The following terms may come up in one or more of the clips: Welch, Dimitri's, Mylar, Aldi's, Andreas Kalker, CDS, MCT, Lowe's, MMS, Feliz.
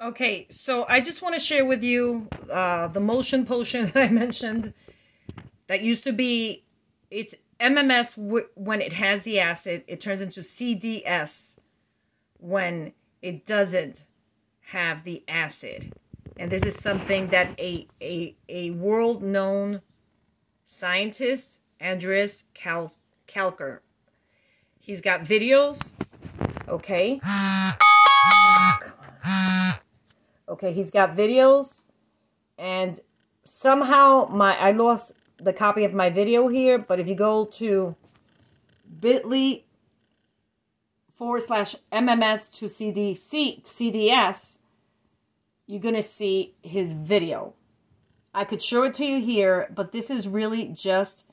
Okay, so I just want to share with you the motion potion that I mentioned. That used to be, it's MMS when it has the acid. It turns into CDS when it doesn't have the acid. And this is something that a world-known scientist, Andreas Kalker, he's got videos, okay? Okay, he's got videos, and somehow I lost the copy of my video here, but if you go to bit.ly/MMS to CDS, you're going to see his video. I could show it to you here, but this is really just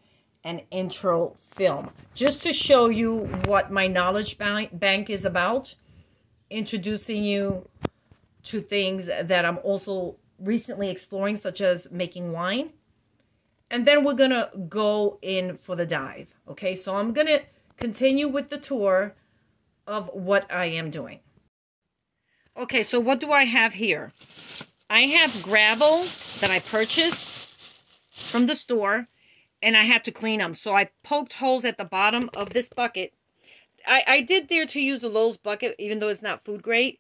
an intro film, just to show you what my knowledge bank is about, introducing you to things that I'm also recently exploring, such as making wine. And then we're going to go in for the dive. Okay, so I'm going to continue with the tour of what I am doing. Okay, so what do I have here? I have gravel that I purchased from the store, and I had to clean them. So I poked holes at the bottom of this bucket. I did dare to use a Lowe's bucket, even though it's not food grade,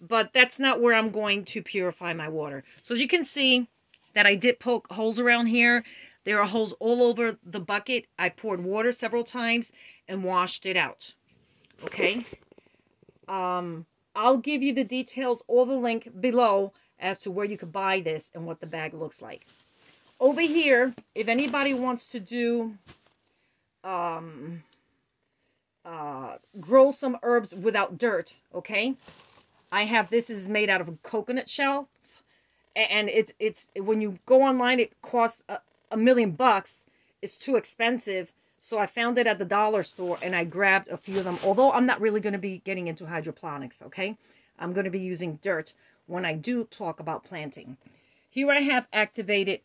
but that's not where I'm going to purify my water. So as you can see that I did poke holes around here. There are holes all over the bucket. I poured water several times and washed it out. Okay. I'll give you the details or the link below as to where you could buy this and what the bag looks like. Over here, if anybody wants to do, grow some herbs without dirt, okay? I have, this is made out of a coconut shell, and it's when you go online, it costs $1,000,000. It's too expensive, so I found it at the dollar store, and I grabbed a few of them. Although I'm not really going to be getting into hydroponics, okay? I'm going to be using dirt when I do talk about planting. Here I have activated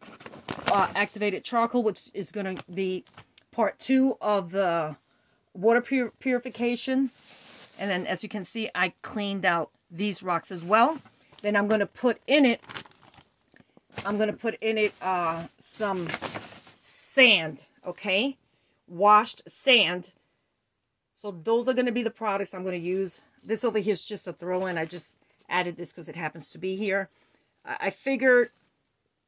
charcoal, which is going to be part 2 of the water purification. And then, as you can see, I cleaned out these rocks as well. Then I'm going to put in it, some sand, okay? Washed sand. So those are going to be the products I'm going to use. This over here is just a throw-in. I just added this because it happens to be here. I figured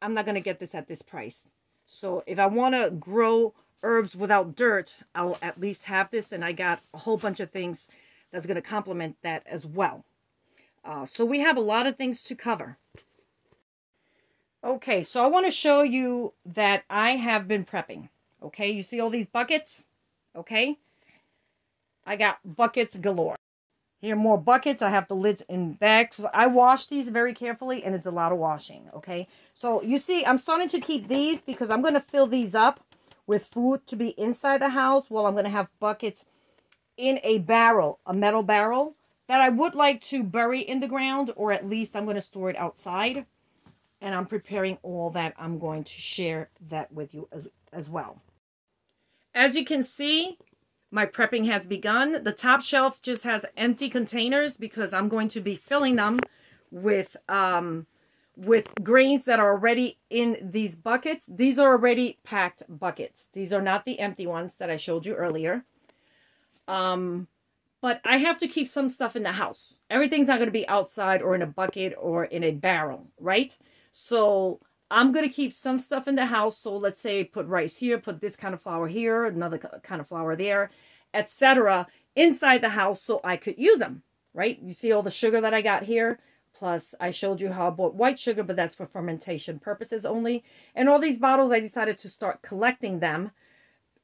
I'm not going to get this at this price. So if I want to grow herbs without dirt, I'll at least have this. And I got a whole bunch of things that's going to complement that as well. So we have a lot of things to cover. Okay, so I want to show you that I have been prepping. Okay, you see all these buckets? Okay, I got buckets galore. Here are more buckets. I have the lids in bags. So I wash these very carefully, and it's a lot of washing, okay? So you see, I'm starting to keep these because I'm going to fill these up with food to be inside the house. Well, I'm going to have buckets in a barrel, a metal barrel, that I would like to bury in the ground, or at least I'm going to store it outside. And I'm preparing all that. I'm going to share that with you as well. As you can see, my prepping has begun. The top shelf just has empty containers because I'm going to be filling them with grains that are already in these buckets. These are already packed buckets. These are not the empty ones that I showed you earlier. But I have to keep some stuff in the house. Everything's not going to be outside or in a bucket or in a barrel, right? So I'm going to keep some stuff in the house. So let's say put rice here, put this kind of flour here, another kind of flour there, etc. inside the house so I could use them, right? You see all the sugar that I got here. Plus, I showed you how I bought white sugar, but that's for fermentation purposes only. And all these bottles, I decided to start collecting them,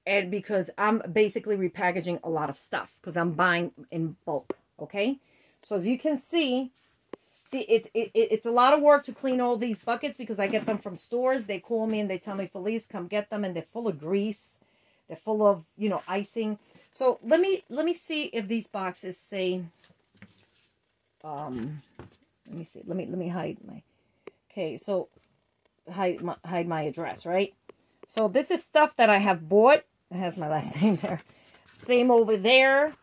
and because I'm basically repackaging a lot of stuff because I'm buying in bulk, okay? So as you can see, it's a lot of work to clean all these buckets because I get them from stores. They call me and they tell me, Feliz, come get them. And they're full of grease. They're full of, you know, icing. So let me see if these boxes say, let me see. Let me hide my, okay. So hide my address, right? So this is stuff that I have bought. It has my last name there. Same over there.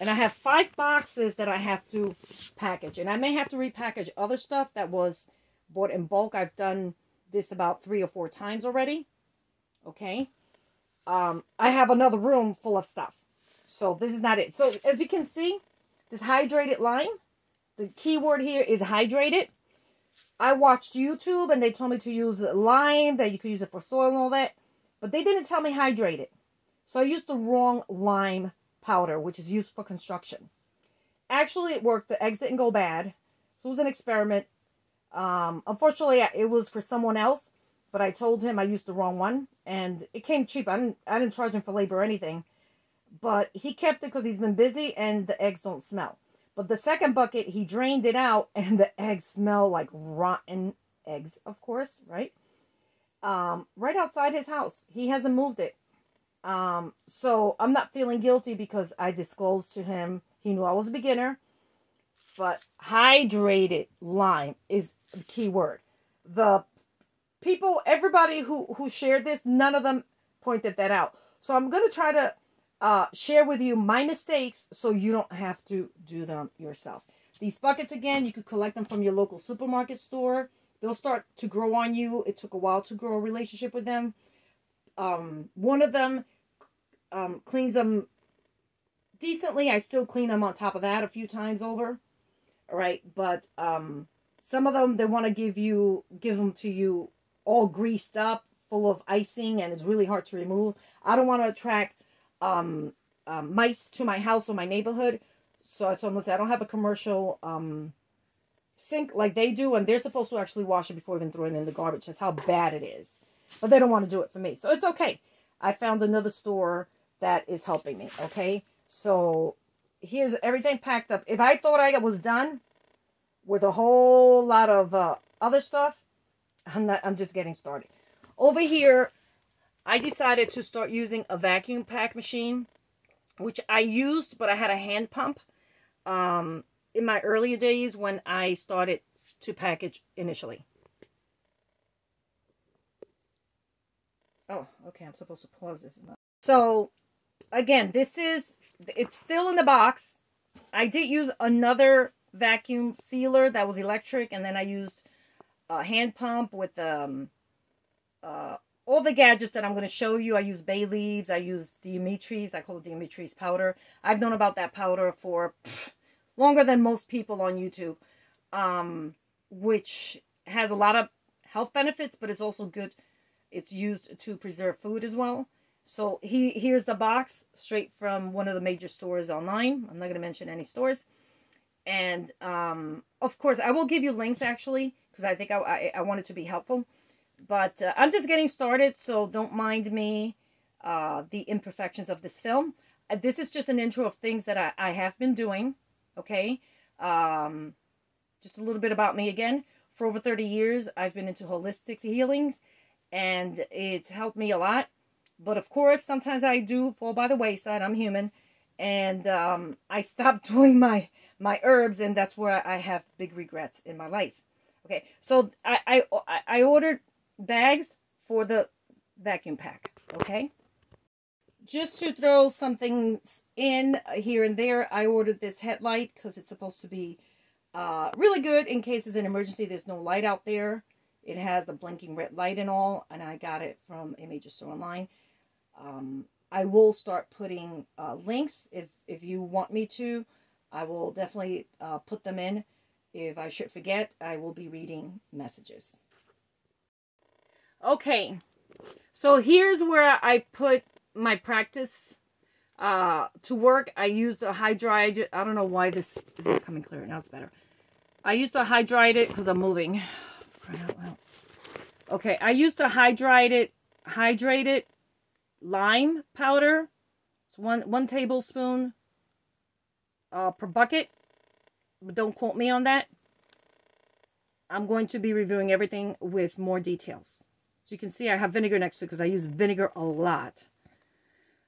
And I have 5 boxes that I have to package. And I may have to repackage other stuff that was bought in bulk. I've done this about 3 or 4 times already. Okay. I have another room full of stuff. So this is not it. So as you can see, this hydrated line, the keyword here is hydrated. I watched YouTube and they told me to use lime, that you could use it for soil and all that. But they didn't tell me hydrated. So I used the wrong lime powder, which is used for construction. Actually, it worked. The eggs didn't go bad. So it was an experiment. Unfortunately, it was for someone else. But I told him I used the wrong one. And it came cheap. I didn't charge him for labor or anything. But he kept it because he's been busy and the eggs don't smell. But the second bucket, he drained it out and the eggs smell like rotten eggs, of course, right? Right outside his house. He hasn't moved it. So I'm not feeling guilty because I disclosed to him. He knew I was a beginner. But hydrated lime is the key word. The people, everybody who shared this, none of them pointed that out. So I'm going to try to share with you my mistakes so you don't have to do them yourself. These buckets, again, you could collect them from your local supermarket store. They'll start to grow on you. It took a while to grow a relationship with them. One of them cleans them decently. I still clean them on top of that a few times over. All right, but some of them, they want to give them to you all greased up, full of icing, and it's really hard to remove. I don't want to attract mice to my house or my neighborhood. So I told them, I don't have a commercial sink like they do, and they're supposed to actually wash it before even throwing it in the garbage. That's how bad it is. But they don't want to do it for me. So it's okay. I found another store that is helping me. Okay. So here's everything packed up. If I thought I was done with a whole lot of other stuff, I'm not. I'm just getting started. Over here, I decided to start using a vacuum pack machine, which I used, but I had a hand pump in my earlier days when I started to package initially. Oh, okay, I'm supposed to pause this. So, again, this is, it's still in the box. I did use another vacuum sealer that was electric, and then I used a hand pump with all the gadgets that I'm going to show you. I used bay leaves. I used Dimitri's. I call it Dimitri's powder. I've known about that powder for longer than most people on YouTube, which has a lot of health benefits, but it's also good. It's used to preserve food as well. So here's the box straight from one of the major stores online. I'm not going to mention any stores. And, of course, I will give you links, actually, because I think I want it to be helpful. But I'm just getting started, so don't mind me, the imperfections of this film. This is just an intro of things that I have been doing, okay? Just a little bit about me again. For over 30 years, I've been into holistic healings. And it's helped me a lot. But of course, sometimes I do fall by the wayside. I'm human. And I stopped doing my herbs. And that's where I have big regrets in my life. Okay. So I ordered bags for the vacuum pack. Okay. Just to throw some things in here and there, I ordered this headlight because it's supposed to be really good in case it's an emergency. There's no light out there. It has the blinking red light and all, and I got it from a major store online. I will start putting links if you want me to. I will definitely put them in. If I should forget, I will be reading messages. Okay, so here's where I put my practice to work. I used a hydrated. I don't know why this isn't coming clear. Now it's better. I used a hydrated because I'm moving. Okay, I used a hydrated lime powder. It's one tablespoon per bucket, but don't quote me on that. I'm going to be reviewing everything with more details. So you can see I have vinegar next to it because I use vinegar a lot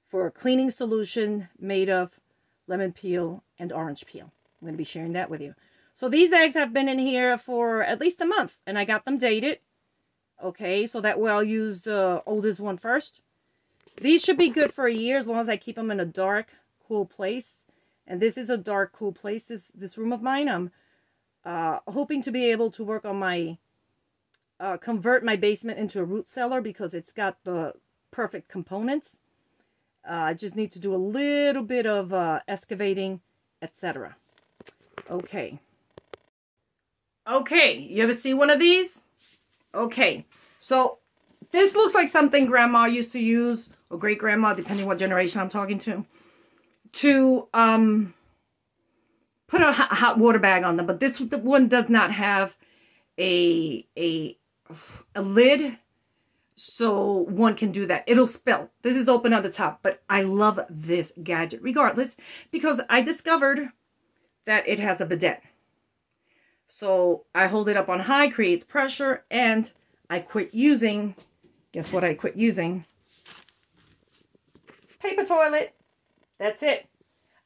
for a cleaning solution made of lemon peel and orange peel. I'm going to be sharing that with you. So these eggs have been in here for at least a month, and I got them dated. Okay, so that way I'll use the oldest one first. These should be good for a year as long as I keep them in a dark, cool place. And this is a dark, cool place, this room of mine. I'm hoping to be able to work on my, convert my basement into a root cellar because it's got the perfect components. I just need to do a little bit of excavating, etc. Okay. Okay, you ever see one of these? Okay, so this looks like something grandma used to use, or great-grandma, depending what generation I'm talking to put a hot water bag on them. But this one does not have a lid, so one can do that. It'll spill. This is open on the top, but I love this gadget regardless because I discovered that it has a bidet. So I hold it up on high, creates pressure, and I quit using, guess what I quit using? Paper toilet. That's it.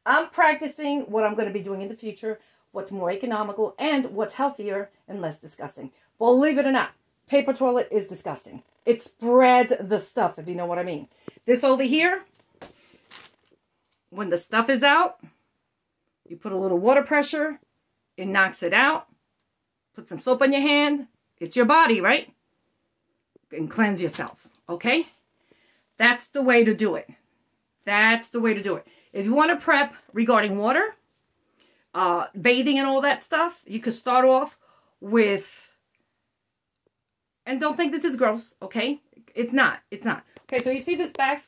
I'm practicing what I'm going to be doing in the future, what's more economical and what's healthier and less disgusting. Believe it or not, paper toilet is disgusting. It spreads the stuff, if you know what I mean. This over here, when the stuff is out, you put a little water pressure, it knocks it out, put some soap on your hand, it's your body, right? And cleanse yourself, okay? That's the way to do it. That's the way to do it. If you want to prep regarding water, bathing and all that stuff, you could start off with, and don't think this is gross, okay? It's not, it's not. Okay, so you see this back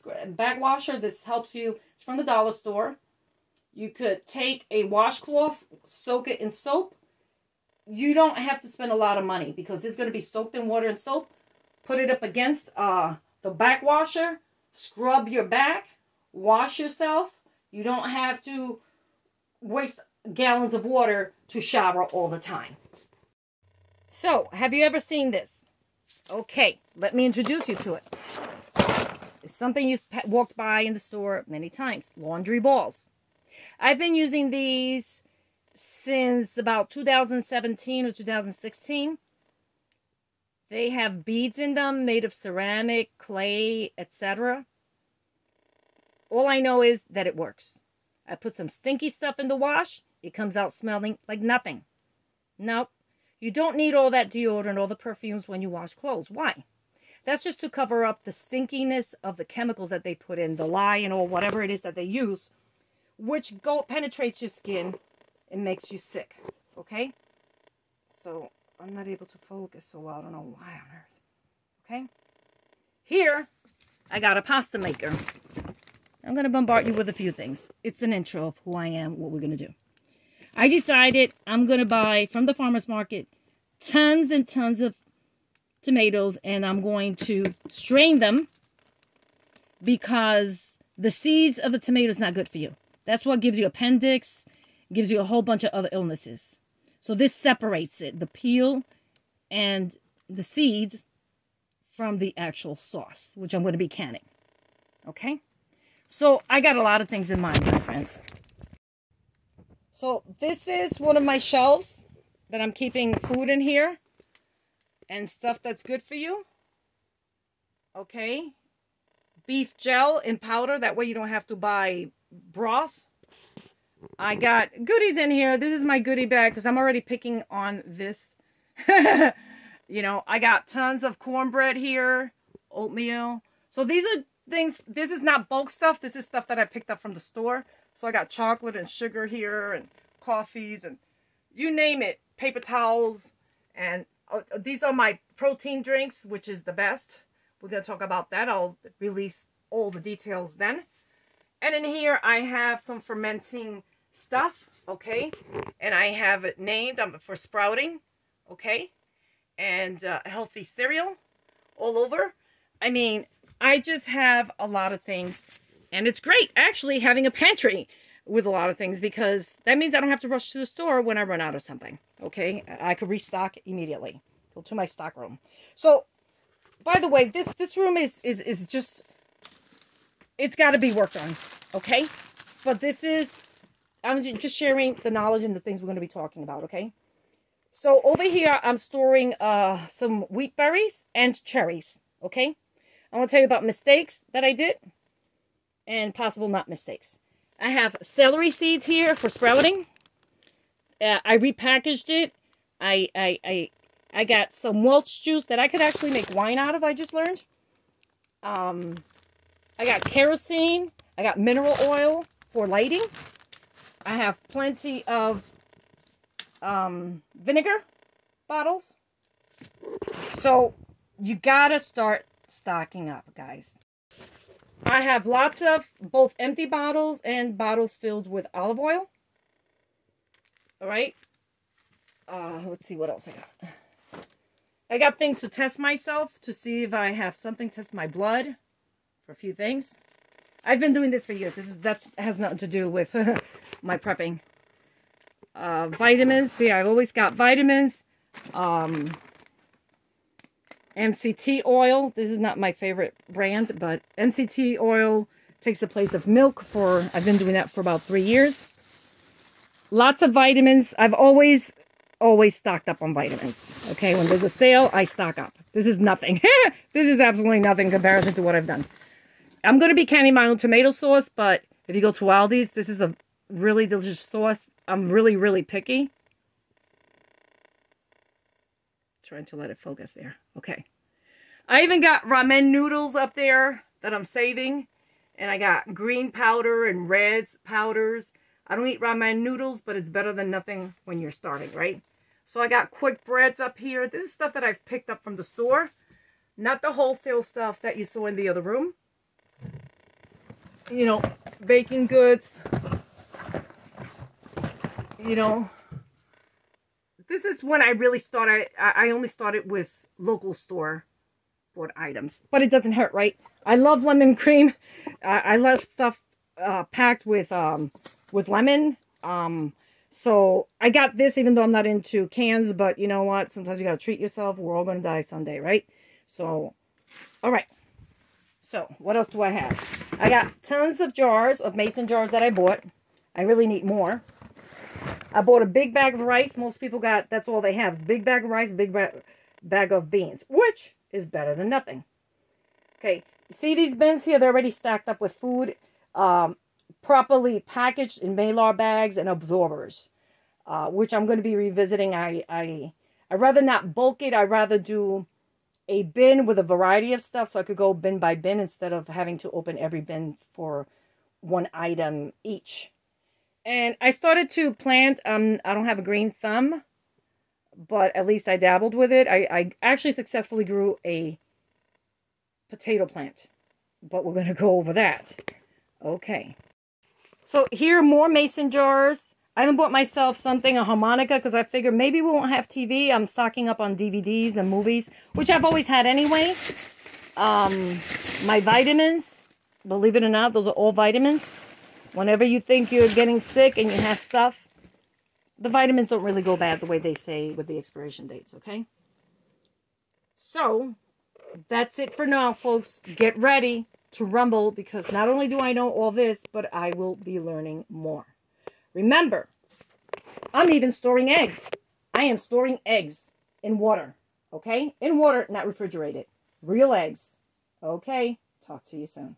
washer, this helps you, it's from the dollar store. You could take a washcloth, soak it in soap. You don't have to spend a lot of money because it's going to be soaked in water and soap. Put it up against the back washer, scrub your back, wash yourself. You don't have to waste gallons of water to shower all the time. So, have you ever seen this? Okay, let me introduce you to it. It's something you've walked by in the store many times. Laundry balls. I've been using these since about 2017 or 2016. They have beads in them made of ceramic, clay, etc. All I know is that it works. I put some stinky stuff in the wash. It comes out smelling like nothing. Nope. You don't need all that deodorant, all the perfumes when you wash clothes. Why? That's just to cover up the stinkiness of the chemicals that they put in, the lye and all whatever it is that they use, which penetrates your skin and makes you sick. Okay? So, I'm not able to focus so well. I don't know why on earth. Okay? Here, I got a pasta maker. I'm going to bombard you with a few things. It's an intro of who I am, what we're going to do. I decided I'm going to buy from the farmer's market tons and tons of tomatoes, and I'm going to strain them because the seeds of the tomato is not good for you. That's what gives you appendix, gives you a whole bunch of other illnesses. So this separates it, the peel and the seeds from the actual sauce, which I'm going to be canning. Okay? So I got a lot of things in mind, my friends. So this is one of my shelves that I'm keeping food in here and stuff that's good for you. Okay? Beef gel in powder. That way you don't have to buy broth. I got goodies in here. This is my goodie bag because I'm already picking on this. You know, I got tons of cornbread here, oatmeal. So these are things, this is not bulk stuff. This is stuff that I picked up from the store. So I got chocolate and sugar here and coffees and you name it, paper towels. And these are my protein drinks, which is the best. We're going to talk about that. I'll release all the details then. And in here, I have some fermenting stuff, okay? And I have it named for sprouting, okay? And healthy cereal all over. I mean, I just have a lot of things. And it's great, actually, having a pantry with a lot of things because that means I don't have to rush to the store when I run out of something, okay? I could restock immediately. Go to my stock room. So, by the way, this room is just... It's got to be worked on, okay? But this is, I'm just sharing the knowledge and the things we're going to be talking about, okay? So over here, I'm storing some wheat berries and cherries, okay? I want to tell you about mistakes that I did and possible not mistakes. I have celery seeds here for sprouting. I repackaged it. I got some Welch juice that I could actually make wine out of, I just learned. I got kerosene. I got mineral oil for lighting. I have plenty of vinegar bottles. So you gotta start stocking up, guys. I have lots of both empty bottles and bottles filled with olive oil. All right. Let's see what else I got. I got things to test myself to see if I have something, test my blood for a few things. I've been doing this for years. That has nothing to do with my prepping. Vitamins. See, I've always got vitamins. MCT oil. This is not my favorite brand, but MCT oil takes the place of milk for, I've been doing that for about 3 years. Lots of vitamins. I've always stocked up on vitamins. Okay, when there's a sale, I stock up. This is nothing. This is absolutely nothing in comparison to what I've done. I'm going to be canning my own tomato sauce, but if you go to Aldi's, this is a really delicious sauce. I'm really, really picky. Trying to let it focus there. Okay. I even got ramen noodles up there that I'm saving. And I got green powder and reds powders. I don't eat ramen noodles, but it's better than nothing when you're starting, right? So I got quick breads up here. This is stuff that I've picked up from the store. Not the wholesale stuff that you saw in the other room. You know, baking goods. You know. This is when I really started. I only started with local store bought items. But it doesn't hurt, right? I love lemon cream. I love stuff packed with lemon. So I got this even though I'm not into cans. But you know what? Sometimes you got to treat yourself. We're all going to die someday, right? So, all right. So, what else do I have? I got tons of jars, of mason jars that I bought. I really need more. I bought a big bag of rice. Most people got, that's all they have. Big bag of rice, big bag of beans, which is better than nothing. Okay, see these bins here? They're already stacked up with food, properly packaged in Mylar bags and absorbers, which I'm going to be revisiting. I'd rather not bulk it. I'd rather do a bin with a variety of stuff so I could go bin by bin instead of having to open every bin for one item each. And I started to plant, I don't have a green thumb, but at least I dabbled with it. I actually successfully grew a potato plant, but we're going to go over that. Okay. So here, more mason jars. I even bought myself something, a harmonica, because I figured maybe we won't have TV. I'm stocking up on DVDs and movies, which I've always had anyway. My vitamins, believe it or not, those are all vitamins. Whenever you think you're getting sick and you have stuff, the vitamins don't really go bad the way they say with the expiration dates, okay? So, that's it for now, folks. Get ready to rumble because not only do I know all this, but I will be learning more. Remember, I'm even storing eggs. I am storing eggs in water, okay? In water, not refrigerated. Real eggs. Okay, talk to you soon.